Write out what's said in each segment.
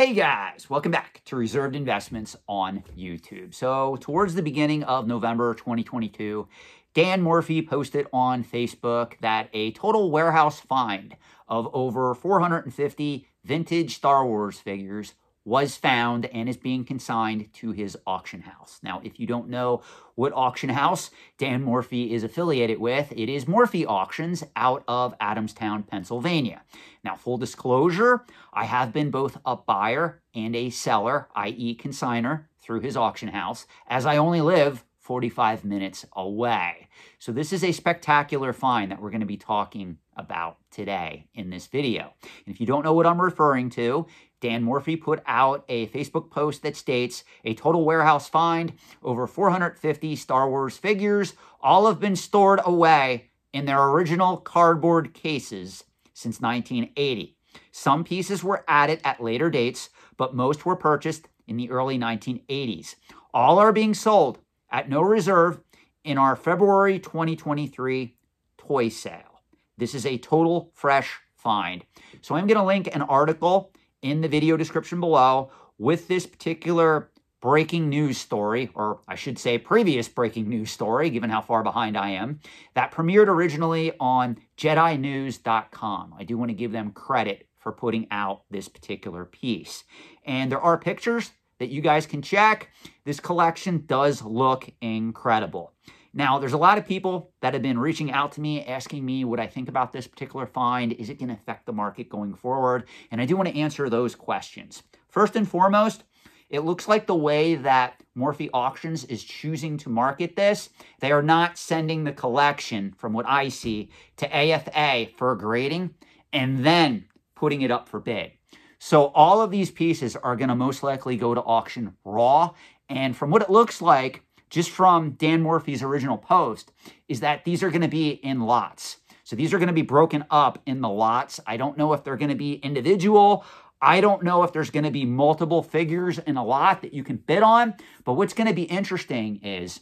Hey guys, welcome back to Reserved Investments on YouTube. So towards the beginning of November 2022, Dan Morphy posted on Facebook that a total warehouse find of over 450 vintage Star Wars figures was found and is being consigned to his auction house. Now, if you don't know what auction house Dan Morphy is affiliated with, it is Morphy Auctions out of Adamstown, Pennsylvania. Now, full disclosure, I have been both a buyer and a seller, i.e. consigner, through his auction house, as I only live 45 minutes away. So this is a spectacular find that we're going to be talking about today in this video. And if you don't know what I'm referring to, Dan Morphy put out a Facebook post that states, a total warehouse find, over 450 Star Wars figures, all have been stored away in their original cardboard cases since 1980. Some pieces were added at later dates, but most were purchased in the early 1980s. All are being sold at no reserve in our February 2023 toy sale. This is a total fresh find. So I'm going to link an article in the video description below with this particular breaking news story, or I should say previous breaking news story, given how far behind I am, that premiered originally on JediNews.com. I do want to give them credit for putting out this particular piece. And there are pictures that you guys can check. This collection does look incredible. Now, there's a lot of people that have been reaching out to me, asking me what I think about this particular find. Is it going to affect the market going forward? And I do want to answer those questions. First and foremost, it looks like the way that Morphy Auctions is choosing to market this, they are not sending the collection, from what I see, to AFA for grading and then putting it up for bid. So all of these pieces are going to most likely go to auction raw. And from what it looks like, just from Dan Morphy's original post, is that these are going to be in lots. So these are going to be broken up in the lots. I don't know if they're going to be individual. I don't know if there's going to be multiple figures in a lot that you can bid on. But what's going to be interesting is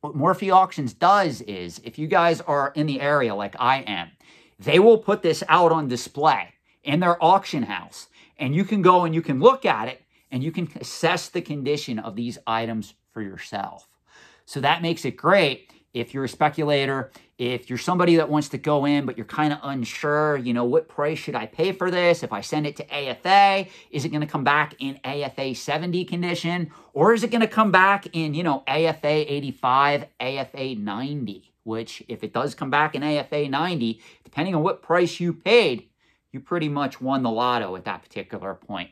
what Morphy Auctions does is, if you guys are in the area like I am, they will put this out on display in their auction house. And you can go and you can look at it and you can assess the condition of these items for yourself. So that makes it great if you're a speculator, if you're somebody that wants to go in, but you're kind of unsure, you know, what price should I pay for this? If I send it to AFA, is it going to come back in AFA 70 condition? Or is it going to come back in, you know, AFA 85, AFA 90? Which, if it does come back in AFA 90, depending on what price you paid, you pretty much won the lotto at that particular point.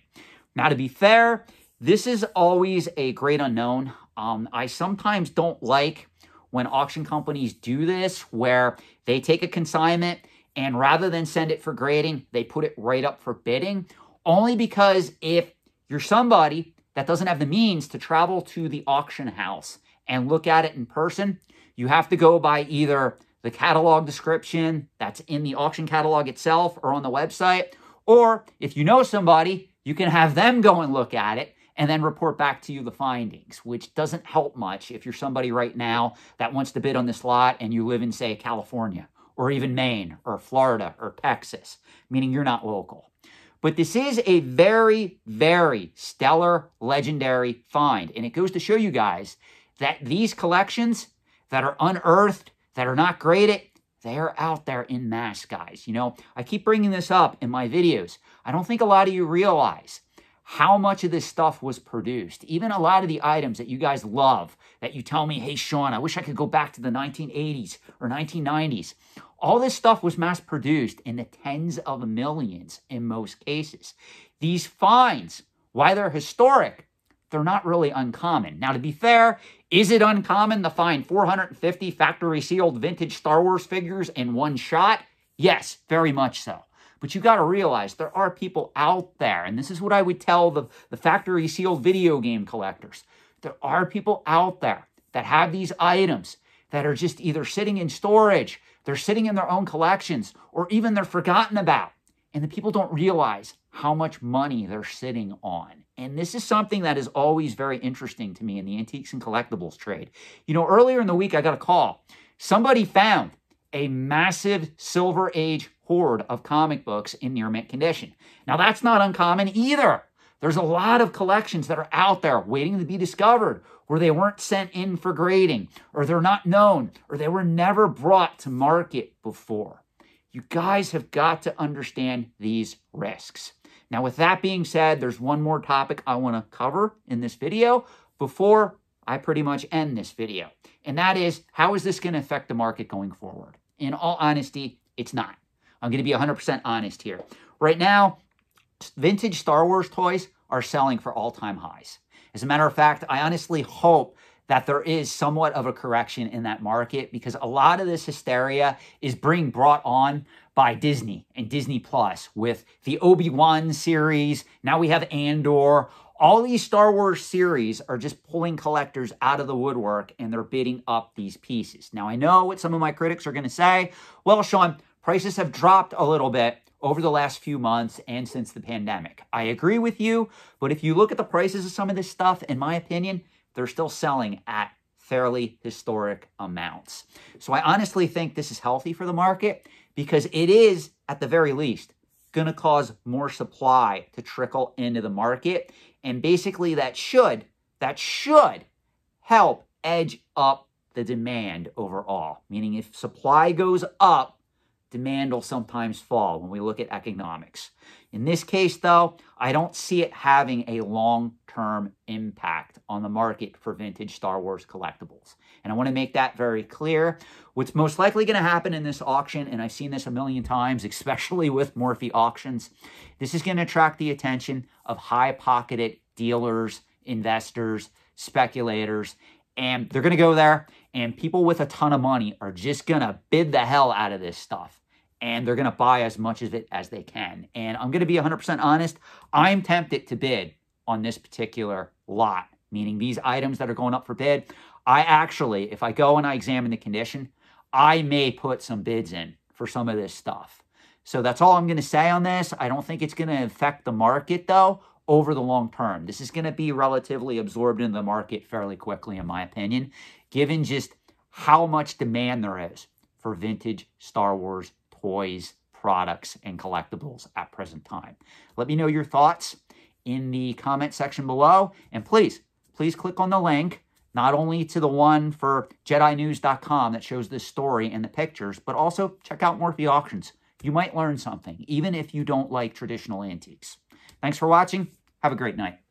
Now, to be fair, this is always a great unknown. I sometimes don't like when auction companies do this, where they take a consignment and rather than send it for grading, they put it right up for bidding, only because if you're somebody that doesn't have the means to travel to the auction house and look at it in person, you have to go by either the catalog description that's in the auction catalog itself or on the website, or if you know somebody, you can have them go and look at it and then report back to you the findings, which doesn't help much if you're somebody right now that wants to bid on this lot and you live in, say, California or even Maine or Florida or Texas, meaning you're not local. But this is a very, very stellar, legendary find. And it goes to show you guys that these collections that are unearthed, that are not graded, they are out there in mass, guys. You know, I keep bringing this up in my videos. I don't think a lot of you realize how much of this stuff was produced. Even a lot of the items that you guys love, that you tell me, hey, Sean, I wish I could go back to the 1980s or 1990s. All this stuff was mass produced in the tens of millions in most cases. These finds, while they're historic, they're not really uncommon. Now, to be fair, is it uncommon to find 450 factory-sealed vintage Star Wars figures in one shot? Yes, very much so. But you got to realize there are people out there, and this is what I would tell the factory-sealed video game collectors. There are people out there that have these items that are just either sitting in storage, they're sitting in their own collections, or even they're forgotten about. And the people don't realize how much money they're sitting on. And this is something that is always very interesting to me in the antiques and collectibles trade. You know, earlier in the week, I got a call. Somebody found a massive Silver Age hoard of comic books in near mint condition. Now, that's not uncommon either. There's a lot of collections that are out there waiting to be discovered where they weren't sent in for grading, or they're not known, or they were never brought to market before. You guys have got to understand these risks. Now, with that being said, there's one more topic I want to cover in this video before I pretty much end this video. And that is, how is this going to affect the market going forward? In all honesty, it's not. I'm going to be 100% honest here. Right now, vintage Star Wars toys are selling for all-time highs. As a matter of fact, I honestly hope that there is somewhat of a correction in that market, because a lot of this hysteria is being brought on by Disney and Disney Plus with the Obi-Wan series. Now we have Andor. All these Star Wars series are just pulling collectors out of the woodwork, and they're bidding up these pieces. Now, I know what some of my critics are going to say. Well, Sean, prices have dropped a little bit over the last few months and since the pandemic. I agree with you, but if you look at the prices of some of this stuff, in my opinion, they're still selling at fairly historic amounts. So I honestly think this is healthy for the market, because it is, at the very least, going to cause more supply to trickle into the market. And basically that should help edge up the demand overall. Meaning, if supply goes up, demand will sometimes fall when we look at economics. In this case, though, I don't see it having a long-term impact on the market for vintage Star Wars collectibles. And I want to make that very clear. What's most likely going to happen in this auction, and I've seen this a million times, especially with Morphy Auctions, this is going to attract the attention of high-pocketed dealers, investors, speculators, and they're going to go there, and people with a ton of money are just going to bid the hell out of this stuff. And they're going to buy as much of it as they can. And I'm going to be 100% honest, I'm tempted to bid on this particular lot, meaning these items that are going up for bid. I actually, if I go and I examine the condition, I may put some bids in for some of this stuff. So that's all I'm going to say on this. I don't think it's going to affect the market, though, over the long term. This is going to be relatively absorbed into the market fairly quickly, in my opinion, given just how much demand there is for vintage Star Wars toys, products, and collectibles at present time. Let me know your thoughts in the comment section below. And please, please click on the link, not only to the one for JediNews.com that shows this story and the pictures, but also check out Morphy Auctions. You might learn something, even if you don't like traditional antiques. Thanks for watching. Have a great night.